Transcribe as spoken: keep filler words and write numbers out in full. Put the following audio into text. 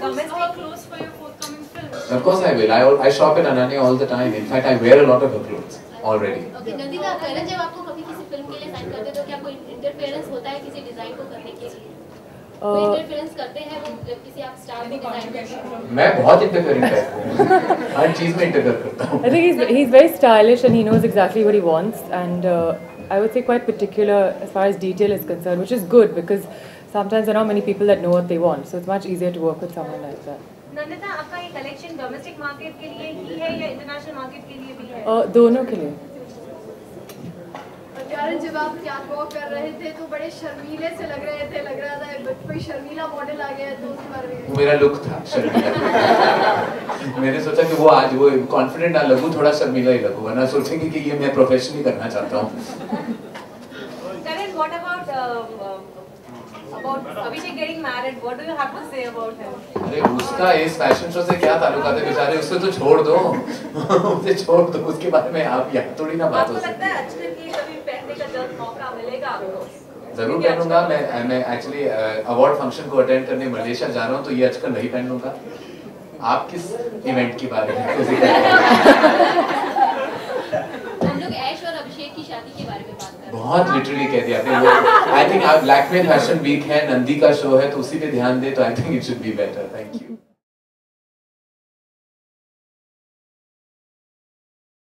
domestic. Her clothes for your forthcoming film. Of course I will. I I shop at Ananya all the time. In fact, I wear a lot of her clothes already. Okay, Nandita, Karan, जब आपको कभी किसी film के लिए sign करते हैं तो क्या कोई interference होता है किसी design को करने के लिए? कोई interference करते हैं वो जब किसी आप star में design? मैं बहुत interfering करता हूँ. हर चीज़ में interfere करता हूँ. I think he's he's very stylish and he knows exactly what he wants and. I would say quite particular as far as detail is concerned, which is good because sometimes there are not many people that know what they want, so it's much easier to work with someone like that. Nandita, आपका ये collection domestic market के लिए ही है या international market के लिए भी है? अ दोनों के लिए। कारण जब आप कैट वॉक कर रहे थे तो बड़े शर्मीले से लग रहे थे, लग रहा था बट कोई शर्मीला मॉडल आ गया है तो उसके बारे में। मेरा लुक था शर्मीला। मैंने सोचा कि वो आज वो कॉन्फिडेंट ना लगूं, थोड़ा शर्मीला ही लगूं, वरना सोचेंगे कि ये मैं प्रोफेशन ही करना चाहता हूँ। करण, what about about Abhishek getting married? What do you have to say about him? अरे उसका इस फैशन शो से क्या ताल्लुका है बेचारे, उससे तो छोड़ दो, उसे छोड़ दो, उसके बारे में आप यहाँ थोड़ी ना बात हो सकती है। जरूर पहनूंगा मैं मैं एक्चुअली अवार्ड फंक्शन को अटेंड करने मलेशिया जा रहा हूँ तो ये आजकल नहीं पहनूंगा। आप किस इवेंट के बारे में? हम लोग ऐश और अभिषेक की शादी के बारे में बात कर रहे हैं। बहुत लिटरली कह दिया आपने। I think Blackpink fashion week है, नंदी का शो है, तो उसी पे ध्यान दे, तो I think it should be better. Thank you.